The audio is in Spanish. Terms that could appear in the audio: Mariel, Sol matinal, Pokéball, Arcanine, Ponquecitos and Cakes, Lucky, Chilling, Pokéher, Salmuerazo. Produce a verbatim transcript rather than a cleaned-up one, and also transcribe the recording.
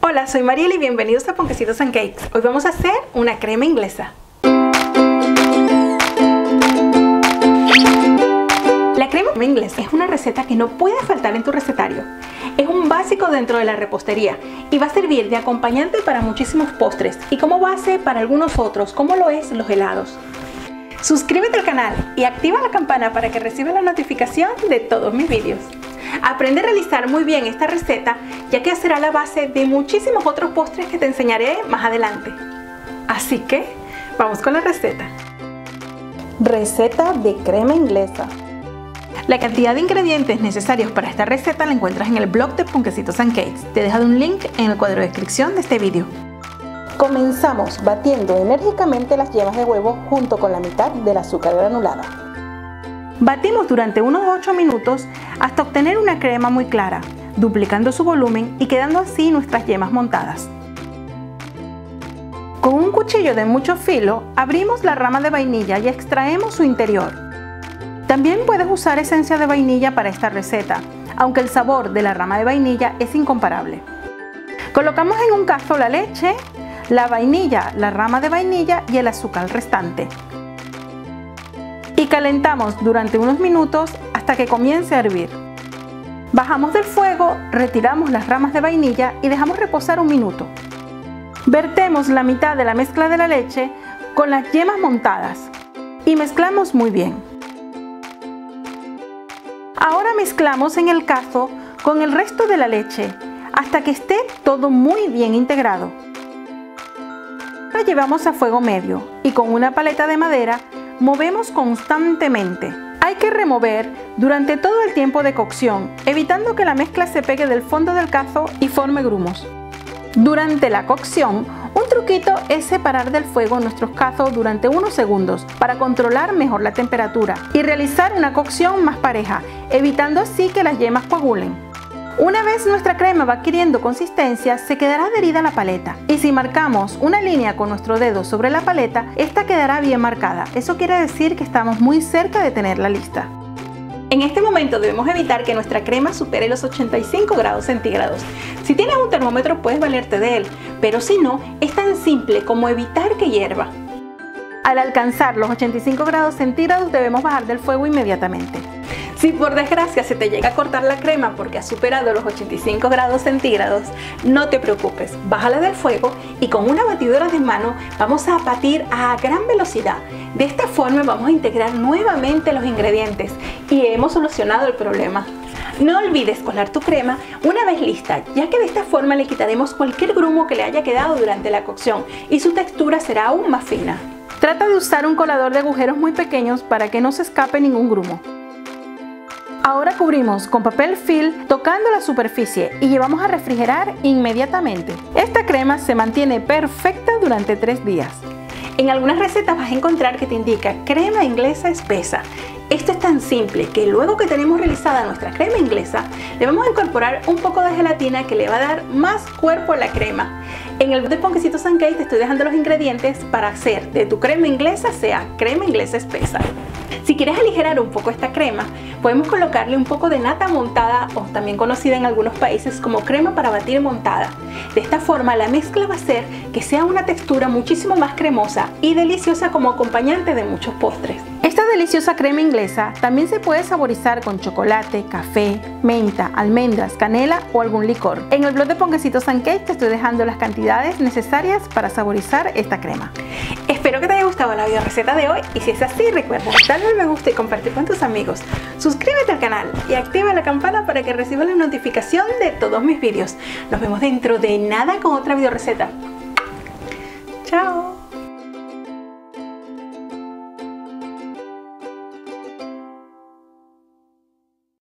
Hola, soy Mariel y bienvenidos a Ponquecitos and Cakes. Hoy vamos a hacer una crema inglesa. La crema inglesa es una receta que no puede faltar en tu recetario. Es un básico dentro de la repostería y va a servir de acompañante para muchísimos postres y como base para algunos otros, como lo es los helados. Suscríbete al canal y activa la campana para que recibas la notificación de todos mis vídeos. Aprende a realizar muy bien esta receta, ya que será la base de muchísimos otros postres que te enseñaré más adelante. Así que, vamos con la receta. Receta de crema inglesa. La cantidad de ingredientes necesarios para esta receta la encuentras en el blog de Ponquecitos and Cakes. Te he dejado un link en el cuadro de descripción de este vídeo. Comenzamos batiendo enérgicamente las yemas de huevo junto con la mitad del azúcar granulada. Batimos durante unos ocho minutos hasta obtener una crema muy clara, duplicando su volumen y quedando así nuestras yemas montadas. Con un cuchillo de mucho filo abrimos la rama de vainilla y extraemos su interior. También puedes usar esencia de vainilla para esta receta, aunque el sabor de la rama de vainilla es incomparable. Colocamos en un cazo la leche, la vainilla, la rama de vainilla y el azúcar restante. Y calentamos durante unos minutos hasta que comience a hervir. Bajamos del fuego, retiramos las ramas de vainilla y dejamos reposar un minuto. Vertemos la mitad de la mezcla de la leche con las yemas montadas y mezclamos muy bien. Ahora mezclamos en el cazo con el resto de la leche hasta que esté todo muy bien integrado. La llevamos a fuego medio y con una paleta de madera movemos constantemente. Hay que remover durante todo el tiempo de cocción, evitando que la mezcla se pegue del fondo del cazo y forme grumos. Durante la cocción, un truquito es separar del fuego nuestros cazos durante unos segundos para controlar mejor la temperatura y realizar una cocción más pareja, evitando así que las yemas coagulen. Una vez nuestra crema va adquiriendo consistencia, se quedará adherida a la paleta y si marcamos una línea con nuestro dedo sobre la paleta, esta quedará bien marcada. Eso quiere decir que estamos muy cerca de tenerla lista. En este momento debemos evitar que nuestra crema supere los ochenta y cinco grados centígrados. Si tienes un termómetro puedes valerte de él, pero si no, es tan simple como evitar que hierva. Al alcanzar los ochenta y cinco grados centígrados debemos bajar del fuego inmediatamente. Si por desgracia se te llega a cortar la crema porque ha superado los ochenta y cinco grados centígrados, no te preocupes, bájala del fuego y con una batidora de mano vamos a batir a gran velocidad. De esta forma vamos a integrar nuevamente los ingredientes y hemos solucionado el problema. No olvides colar tu crema una vez lista, ya que de esta forma le quitaremos cualquier grumo que le haya quedado durante la cocción y su textura será aún más fina. Trata de usar un colador de agujeros muy pequeños para que no se escape ningún grumo. Ahora cubrimos con papel film tocando la superficie y llevamos a refrigerar inmediatamente. Esta crema se mantiene perfecta durante tres días. En algunas recetas vas a encontrar que te indica crema inglesa espesa. Esto es tan simple que luego que tenemos realizada nuestra crema inglesa, le vamos a incorporar un poco de gelatina que le va a dar más cuerpo a la crema. En el blog de Ponquecitos and Cakes te estoy dejando los ingredientes para hacer de tu crema inglesa sea crema inglesa espesa. Si quieres aligerar un poco esta crema, podemos colocarle un poco de nata montada o también conocida en algunos países como crema para batir montada. De esta forma la mezcla va a hacer que sea una textura muchísimo más cremosa y deliciosa como acompañante de muchos postres. Esta deliciosa crema inglesa también se puede saborizar con chocolate, café, menta, almendras, canela o algún licor. En el blog de Ponquecitos and Cakes te estoy dejando las cantidades necesarias para saborizar esta crema. Espero que te haya gustado la videoreceta de hoy y si es así recuerda darle al me gusta y compartir con tus amigos. Suscríbete al canal y activa la campana para que recibas la notificación de todos mis vídeos. Nos vemos dentro de nada con otra videoreceta.